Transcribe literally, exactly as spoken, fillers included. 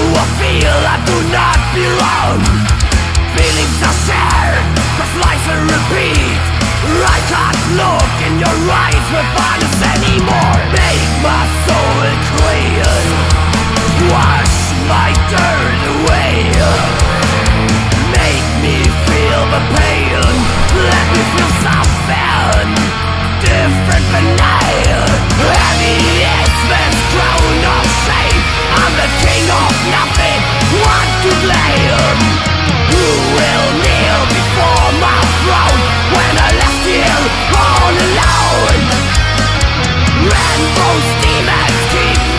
do I feel? I do not belong. Feelings are shared, but lies and repeat. I can't look in your eyes with violence anymore. Make my soul clear, wash my dirt away. Make me feel the pain, let me feel something different than I. Heavy is this crown of shame. I'm the king of nothing, one to blame. Who will kneel before my throne when I left you all alone? And those demons keep